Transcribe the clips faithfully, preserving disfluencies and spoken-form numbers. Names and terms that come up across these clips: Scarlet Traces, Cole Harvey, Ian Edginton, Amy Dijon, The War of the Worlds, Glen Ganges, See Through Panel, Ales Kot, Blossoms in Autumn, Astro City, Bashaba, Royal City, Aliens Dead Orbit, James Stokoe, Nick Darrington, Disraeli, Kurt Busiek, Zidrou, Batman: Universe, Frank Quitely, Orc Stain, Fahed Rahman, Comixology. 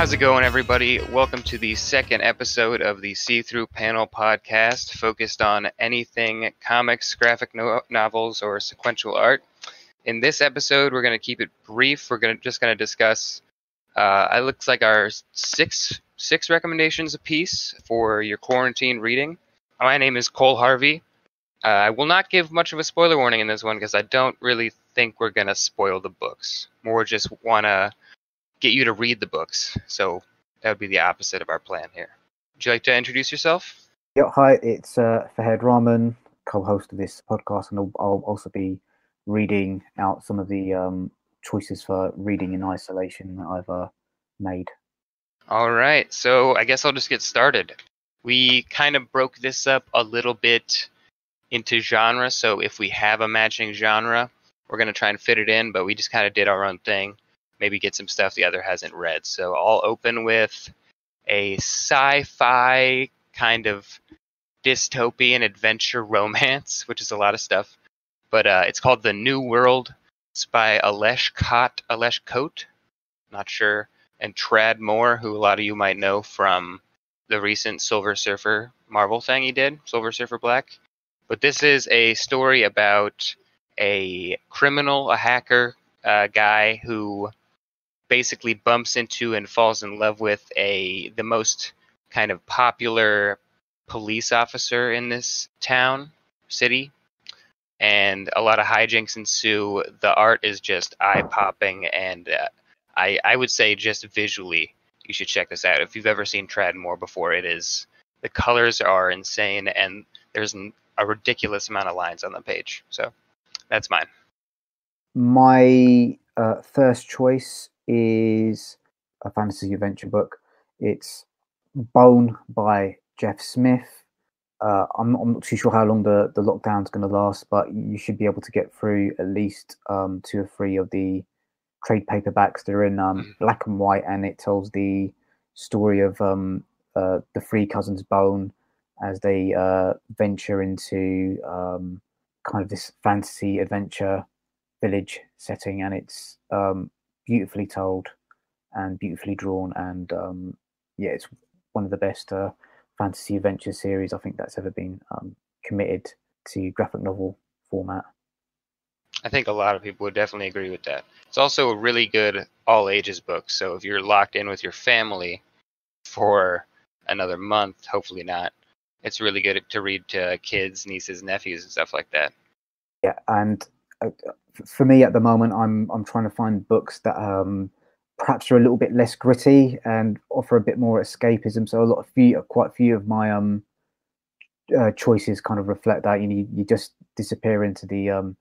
How's it going, everybody? Welcome to the second episode of the See Through Panel podcast, focused on anything comics, graphic no- novels, or sequential art. In this episode, we're going to keep it brief. We're going to just going to discuss. Uh, it looks like our six six recommendations apiece for your quarantine reading. My name is Cole Harvey. Uh, I will not give much of a spoiler warning in this one because I don't really think we're going to spoil the books. More just want to get you to read the books. So that would be the opposite of our plan here. Would you like to introduce yourself? Yeah, hi, it's uh, Fahed Rahman, co-host of this podcast, and I'll, I'll also be reading out some of the um, choices for reading in isolation that I've uh, made. All right, so I guess I'll just get started. We kind of broke this up a little bit into genre, so if we have a matching genre, we're going to try and fit it in, but we just kind of did our own thing. Maybe get some stuff the other hasn't read. So I'll open with a sci-fi kind of dystopian adventure romance, which is a lot of stuff. But uh, it's called The New World. It's by Ales Kot, Ales Kot, not sure, and Trad Moore, who a lot of you might know from the recent Silver Surfer Marvel thing he did, Silver Surfer Black. But this is a story about a criminal, a hacker uh, guy who basically bumps into and falls in love with a the most kind of popular police officer in this town, city. And a lot of hijinks ensue. The art is just eye-popping, and uh, I, I would say just visually, you should check this out. If you've ever seen Trad Moore before, it is the colors are insane, and there's a ridiculous amount of lines on the page. So that's mine. My uh, first choice is a fantasy adventure book. It's Bone by Jeff Smith. Uh, I'm, I'm not too sure how long the, the lockdown's going to last, but you should be able to get through at least um, two or three of the trade paperbacks. They're in um, black and white, and it tells the story of um, uh, the three cousins Bone as they uh, venture into um, kind of this fantasy adventure village setting, and it's um, beautifully told and beautifully drawn, and um, yeah, it's one of the best uh, fantasy adventure series I think that's ever been um, committed to graphic novel format. I think a lot of people would definitely agree with that. It's also a really good all ages book, so if you're locked in with your family for another month, hopefully not, it's really good to read to kids, nieces, nephews, and stuff like that. Yeah, and for me at the moment, I'm I'm trying to find books that um, perhaps are a little bit less gritty and offer a bit more escapism. So a lot of few, quite a few of my um, uh, choices kind of reflect that. You know, you, you just disappear into the um,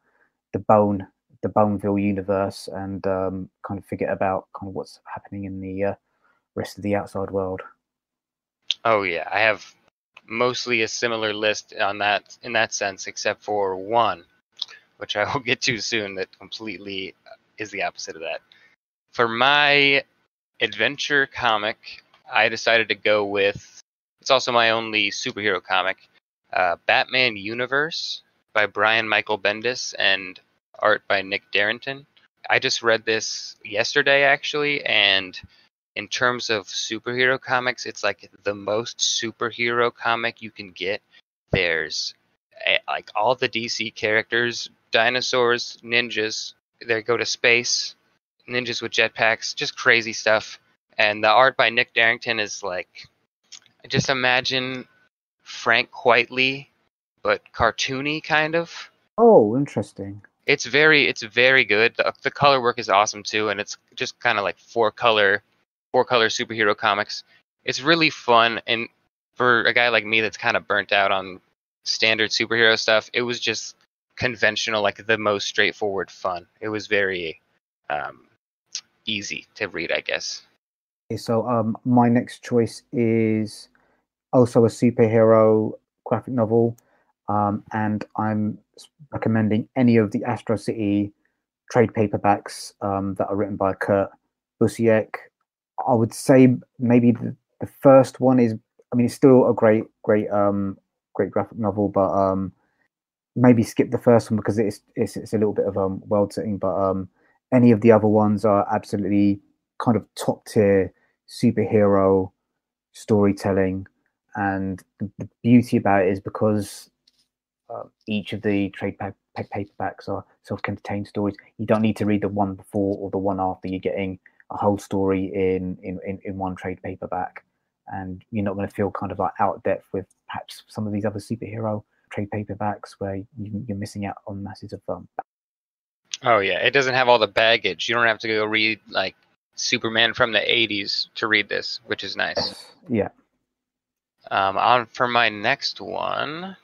the Bone, the Boneville universe, and um, kind of forget about kind of what's happening in the uh, rest of the outside world. Oh yeah, I have mostly a similar list on that in that sense, except for one, which I will get to soon. That completely is the opposite of that. For my adventure comic, I decided to go with, it's also my only superhero comic, uh, Batman Universe by Brian Michael Bendis and art by Nick Darrington. I just read this yesterday, actually, and in terms of superhero comics, it's like the most superhero comic you can get. There's like all the D C characters, dinosaurs, ninjas, they go to space. Ninjas with jetpacks, just crazy stuff. And the art by Nick Darrington is like, just imagine Frank Quitely, but cartoony kind of. Oh, interesting. It's very, it's very good. The, the color work is awesome too, and it's just kind of like four color, four color superhero comics. It's really fun, and for a guy like me that's kind of burnt out on standard superhero stuff, it was just conventional, like the most straightforward fun. It was very. Um, easy to read, I guess. Okay, so um, my next choice is also a superhero graphic novel, um, and I'm recommending any of the Astro City trade paperbacks um, that are written by Kurt Busiek. I would say maybe the, the first one is, I mean, it's still a great, great, um, great graphic novel, but um, maybe skip the first one because it's it's, it's a little bit of um, world setting, but um, any of the other ones are absolutely kind of top tier superhero storytelling. And the, the beauty about it is because uh, each of the trade pa pa paperbacks are self-contained stories. You don't need to read the one before or the one after. You're getting a whole story in in, in, in one trade paperback. And you're not going to feel kind of like out of depth with perhaps some of these other superhero trade paperbacks where you, you're missing out on masses of um. Oh yeah, it doesn't have all the baggage. You don't have to go read like Superman from the eighties to read this, which is nice. Yeah. Um, on for my next one,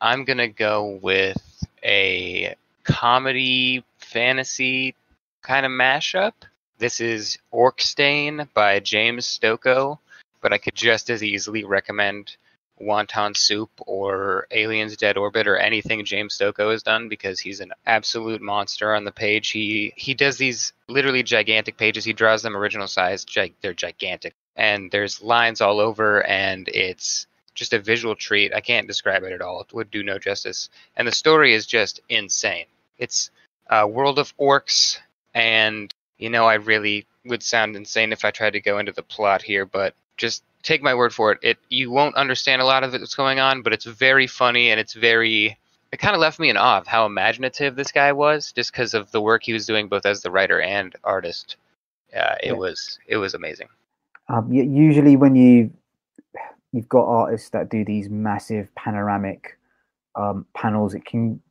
I'm gonna go with a comedy fantasy kind of mashup. This is Orc Stain by James Stokoe, but I could just as easily recommend Wonton Soup or Aliens Dead Orbit or anything James Stokoe has done, because he's an absolute monster on the page. He he does these literally gigantic pages. He draws them original size. Gi they're gigantic. And there's lines all over, and it's just a visual treat. I can't describe it at all. It would do no justice. And the story is just insane. It's a world of orcs, and, you know, I really would sound insane if I tried to go into the plot here, but just take my word for it. It you won't understand a lot of it that's going on, but it's very funny, and it's very... It kind of left me in awe of how imaginative this guy was, just because of the work he was doing both as the writer and artist. Uh, it, yeah. was, it was amazing. Um, usually when you, you've got artists that do these massive panoramic um, panels, it can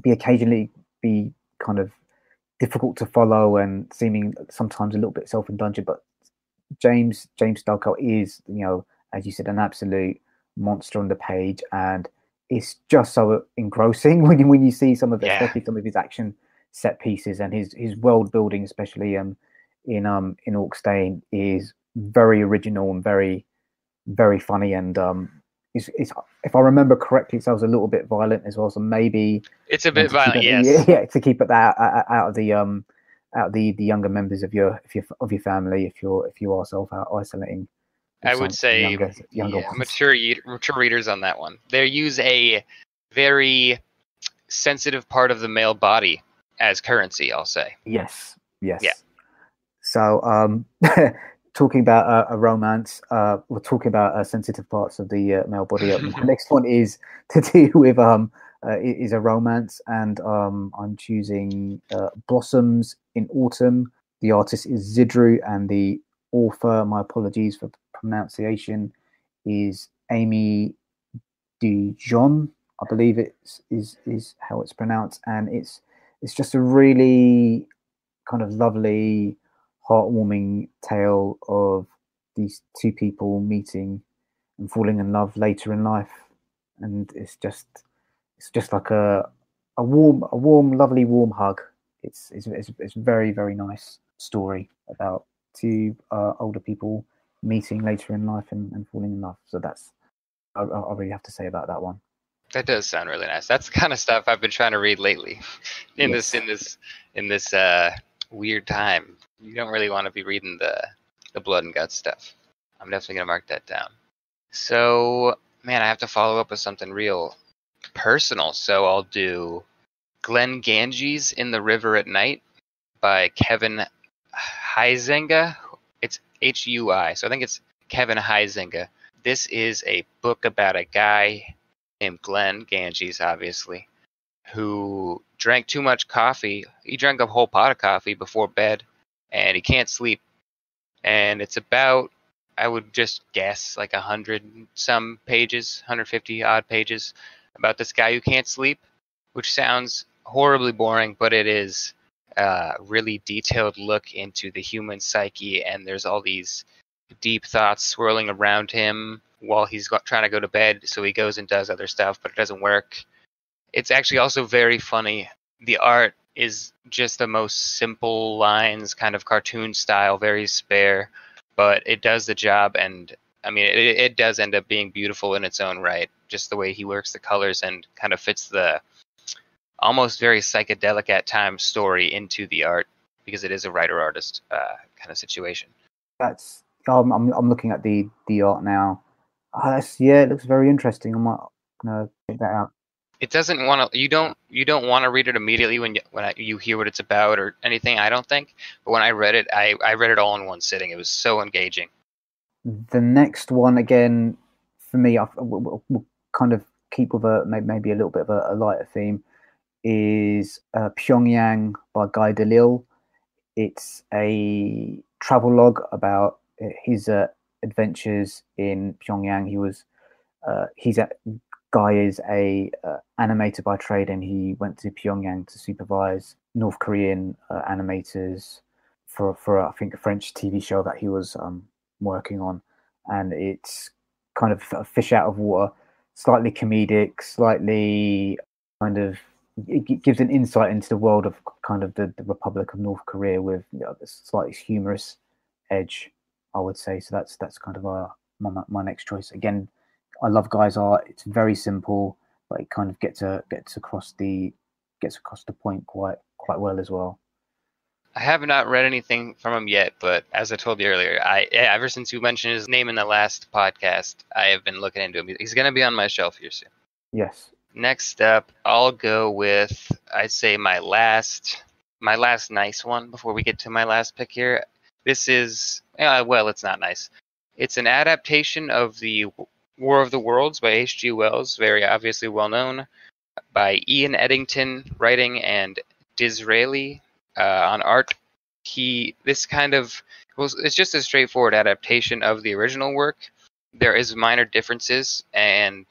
be occasionally be kind of difficult to follow and seeming sometimes a little bit self-indulgent, but James James Stokoe is, you know, as you said, an absolute monster on the page, and it's just so engrossing when you, when you see some of, yeah. especially some of his action set pieces and his his world building, especially um in um in Orc Stain, is very original and very very funny, and um it's, it's if I remember correctly, it sounds a little bit violent as well, so maybe it's a bit violent, it, yes, yeah, yeah, to keep it out out of the um. out the the younger members of your if you of your family if you're if you are self isolating. I would say younger, younger yeah, mature mature readers on that one. They use a very sensitive part of the male body as currency, I'll say. Yes, yes. Yeah. So um, talking about uh, a romance, uh, we're talking about uh, sensitive parts of the uh, male body. The next one is to do with um. Uh, it is a romance, and um, I'm choosing uh, Blossoms in Autumn. The artist is Zidrou, and the author, my apologies for pronunciation, is Amy Dijon. I believe it's is is how it's pronounced, and it's it's just a really kind of lovely, heartwarming tale of these two people meeting and falling in love later in life, and it's just. It's just like a a warm, a warm, lovely, warm hug. It's it's it's, it's a very, very nice story about two uh, older people meeting later in life and, and falling in love. So that's I, I really have to say about that one. That does sound really nice. That's the kind of stuff I've been trying to read lately. in yes. this in this in this uh, weird time, you don't really want to be reading the the blood and guts stuff. I'm definitely gonna mark that down. So man, I have to follow up with something real. Personal, so I'll do Glen Ganges in The River at Night by Kevin Huizenga. It's H U I, so I think it's Kevin Huizenga. This is a book about a guy named Glen Ganges, obviously, who drank too much coffee. He drank a whole pot of coffee before bed, and he can't sleep. And it's about, I would just guess, like a hundred some pages, a hundred fifty odd pages, about this guy who can't sleep, which sounds horribly boring, but it is a really detailed look into the human psyche, and there's all these deep thoughts swirling around him while he's got, trying to go to bed, so he goes and does other stuff, but it doesn't work. It's actually also very funny. The art is just the most simple lines, kind of cartoon style, very spare, but it does the job, and I mean, it, it does end up being beautiful in its own right, just the way he works the colors and kind of fits the almost very psychedelic at times story into the art, because it is a writer-artist uh, kind of situation. That's um, I'm I'm looking at the the art now. Oh, that's, yeah, it looks very interesting. I might uh, check that out. it doesn't want to. You don't. You don't want to read it immediately when you, when I, you hear what it's about or anything. I don't think. But when I read it, I I read it all in one sitting. It was so engaging. The next one again, for me, I will we'll kind of keep with a maybe a little bit of a, a lighter theme. Is uh, Pyongyang by Guy Delisle. It's a travelogue about his uh, adventures in Pyongyang. He was uh, he's a Guy is a uh, animator by trade, and he went to Pyongyang to supervise North Korean uh, animators for for I think a French T V show that he was um, working on, and it's kind of a fish out of water, slightly comedic, slightly kind of. It gives an insight into the world of kind of the, the Republic of North Korea with you know, this slightly humorous edge, I would say. So that's that's kind of our, my my next choice. Again, I love Guy's art. It's very simple, but it kind of gets a, gets across the gets across the point quite quite well as well. I have not read anything from him yet, but as I told you earlier, I ever since you mentioned his name in the last podcast, I have been looking into him. He's going to be on my shelf here soon. Yes. Next up, I'll go with, I'd say, my last my last nice one before we get to my last pick here. This is, uh, well, it's not nice. It's an adaptation of The War of the Worlds by H G Wells, very obviously well-known, by Ian Eddington writing and Disraeli uh, on art. He, this kind of, well, it's just a straightforward adaptation of the original work. There is minor differences, and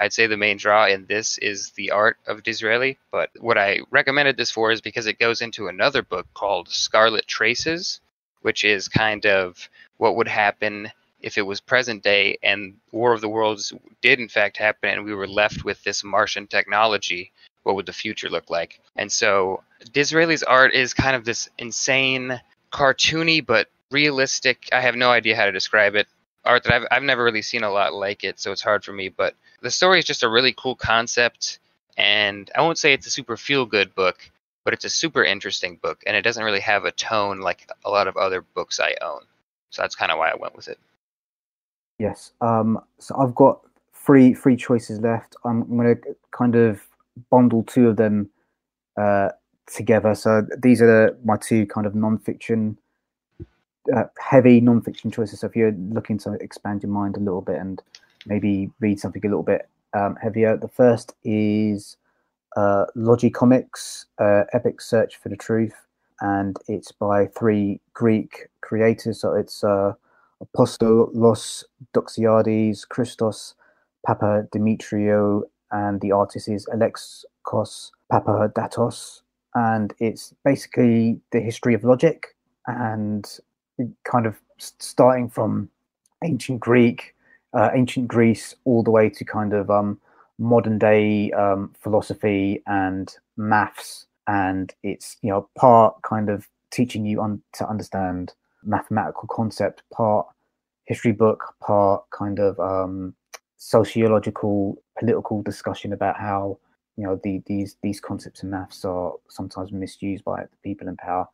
I'd say the main draw in this is the art of Disraeli, but what I recommended this for is because it goes into another book called Scarlet Traces, which is kind of what would happen if it was present day and War of the Worlds did in fact happen and we were left with this Martian technology. What would the future look like? And so Disraeli's art is kind of this insane, cartoony, but realistic. I have no idea how to describe it. Art that I've, I've never really seen a lot like it, so it's hard for me, but the story is just a really cool concept, and I won't say it's a super feel-good book, but it's a super interesting book, and it doesn't really have a tone like a lot of other books I own. So that's kind of why I went with it. Yes. Um, so I've got three three choices left. I'm going to kind of bundle two of them uh, together. So these are the, my two kind of non-fiction, uh, heavy non-fiction choices. So if you're looking to expand your mind a little bit and maybe read something a little bit um, heavier. The first is uh, Logicomics, uh, Epic Search for the Truth, and it's by three Greek creators. So it's uh, Apostolos Doxiadis, Christos Papadimitriou, and the artist is Alexkos Papadatos. And it's basically the history of logic and kind of starting from ancient Greek, Uh, ancient Greece all the way to kind of um, modern day um, philosophy and maths, and it's you know part kind of teaching you un- to understand mathematical concept, part history book, part kind of um, sociological political discussion about how you know the, these these concepts in maths are sometimes misused by the people in power.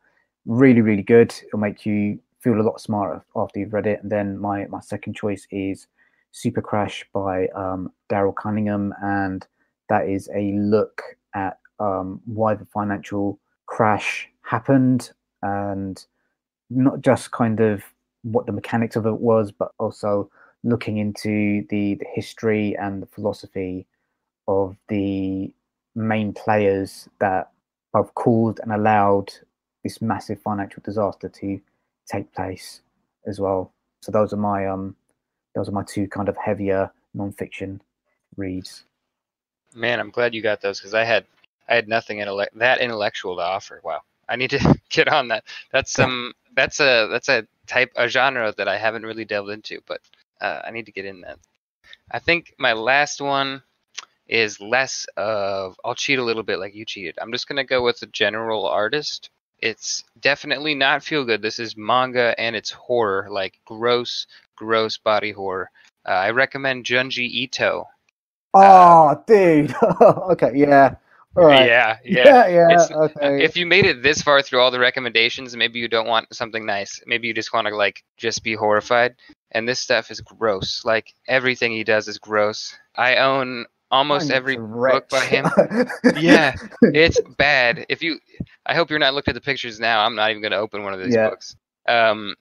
Really, really good. It'll make you feel a lot smarter after you've read it. And then my my second choice is Super Crash by um, Daryl Cunningham, and that is a look at um, why the financial crash happened, and not just kind of what the mechanics of it was, but also looking into the, the history and the philosophy of the main players that have caused and allowed this massive financial disaster to take place as well. So those are my um. Those are my two kind of heavier non-fiction reads. Man, I'm glad you got those because I had I had nothing intele- that intellectual to offer. Wow, I need to get on that. That's some um, that's a that's a type a genre that I haven't really delved into, but uh, I need to get in that. I think my last one is less of I'll cheat a little bit like you cheated. I'm just gonna go with a general artist. It's definitely not feel good. This is manga and it's horror, like gross. Gross body horror. Uh, I recommend Junji Ito. Oh, uh, dude. Okay, yeah. All right. Yeah, yeah, yeah. yeah okay. If you made it this far through all the recommendations, maybe you don't want something nice. Maybe you just want to like just be horrified. And this stuff is gross. Like everything he does is gross. I own almost every book by him. Yeah, it's bad. If you, I hope you're not looking at the pictures now. I'm not even going to open one of these yeah. books. Um,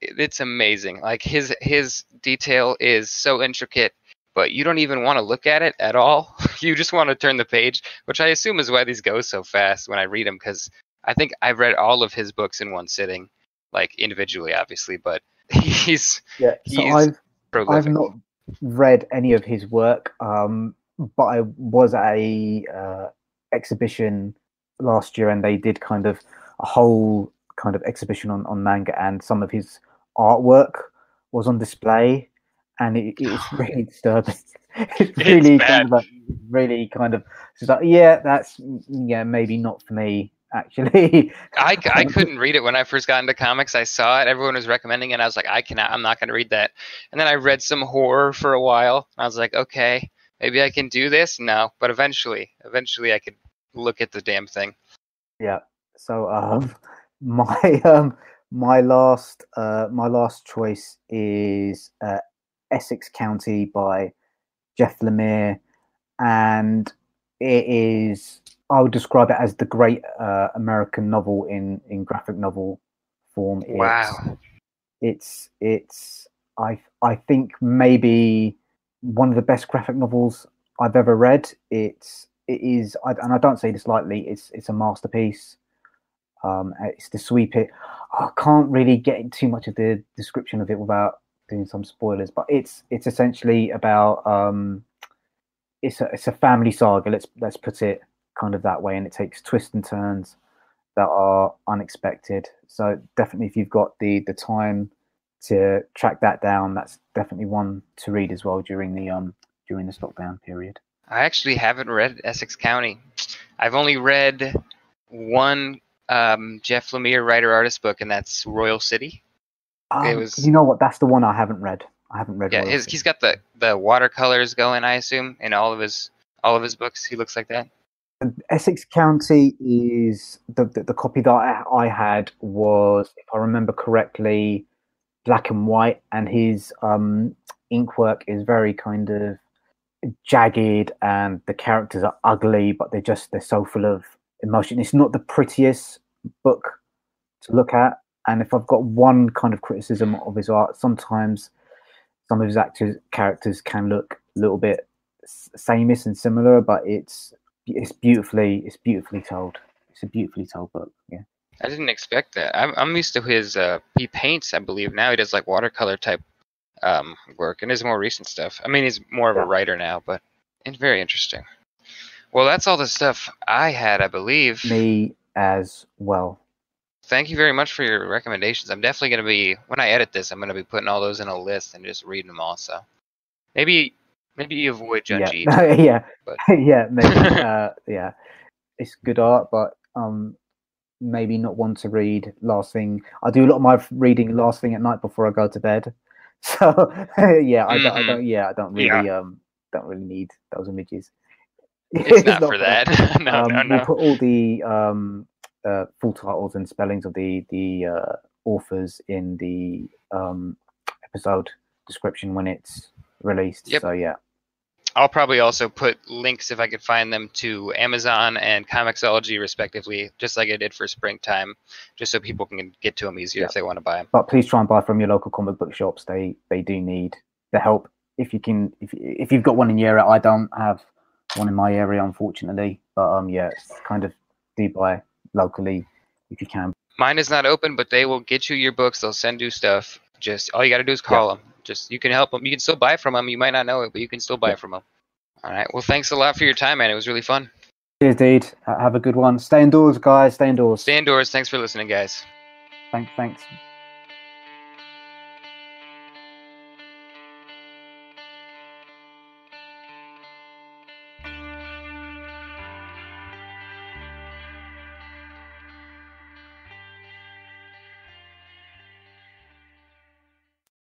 it, it's amazing. Like his his detail is so intricate, but you don't even want to look at it at all. You just want to turn the page, which I assume is why these go so fast when I read them, because I think I've read all of his books in one sitting, like individually, obviously, but he's yeah. So he's I've, prolific. I've not read any of his work, um, but I was at a uh, exhibition last year, and they did kind of a whole kind of exhibition on, on manga, and some of his artwork was on display, and it, it was really disturbing. It's really it's kind of like, really kind of it's like yeah, that's yeah, maybe not for me. Actually, I, I couldn't read it when I first got into comics. I saw it, everyone was recommending it. I was like, I cannot, I'm not going to read that. And then I read some horror for a while. I was like, okay, maybe I can do this. No, but eventually, eventually I could look at the damn thing. Yeah. So, um, my, um, my last, uh, my last choice is, uh, Essex County by Jeff Lemire. And it is, I would describe it as the great uh, American novel in, in graphic novel form. It's, wow. It's, it's I I think maybe one of the best graphic novels I've ever read. It's, it is, I, and I don't say this lightly, it's it's a masterpiece. Um, it's the sweep it. I can't really get into too much of the description of it without doing some spoilers, but it's it's essentially about, um, it's a, it's a family saga, let's let's put it kind of that way, and it takes twists and turns that are unexpected. So definitely, if you've got the the time to track that down, that's definitely one to read as well during the um during the lockdown period. I actually haven't read Essex County. I've only read one um Jeff Lemire writer artist book, and that's Royal City. Um, it was, you know what? That's the one I haven't read. I haven't read. Yeah, his, he's got the the watercolors going. I assume in all of his all of his books, he looks like that. Essex County is the, the the copy that I had was, if I remember correctly, black and white, and his um, ink work is very kind of jagged, and the characters are ugly, but they're just they're so full of emotion. It's not the prettiest book to look at, and if I've got one kind of criticism of his art, sometimes some of his actors characters can look a little bit sameish and similar, but it's It's beautifully, it's beautifully told. It's a beautifully told book. Yeah, I didn't expect that. I'm, I'm used to his. Uh, he paints, I believe. Now he does like watercolor type um, work, and his more recent stuff. I mean, he's more of a writer now, but it's very interesting. Well, that's all the stuff I had, I believe. Me as well. Thank you very much for your recommendations. I'm definitely going to be, when I edit this, I'm going to be putting all those in a list and just reading them all. So maybe. Maybe you avoid Junji. Yeah, yeah, but. yeah, maybe, uh, yeah. It's good art, but um, maybe not one to read last thing. I do a lot of my reading last thing at night before I go to bed. So yeah, I, mm-hmm. don't, I don't. Yeah, I don't really. Yeah. Um, don't really need those images. It's, it's not, not for that. that. no, um, no, no. We put all the um, uh, full titles and spellings of the the uh, authors in the um, episode description when it's released. Yep. So yeah. I'll probably also put links, if I could find them, to Amazon and Comixology, respectively, just like I did for springtime, just so people can get to them easier yeah. if they want to buy them. But please try and buy from your local comic book shops. They they do need the help. If you can, if if you've got one in your area, I don't have one in my area, unfortunately. But um, yeah, kind of do buy locally if you can. Mine is not open, but they will get you your books. They'll send you stuff. Just all you got to do is call yeah. them. Just you can help them. You can still buy from them. You might not know it, but you can still buy yeah. from them. All right. Well, thanks a lot for your time, man. It was really fun. Cheers, dude. Have a good one. Stay indoors, guys. Stay indoors. Stay indoors. Thanks for listening, guys. Thanks. Thanks.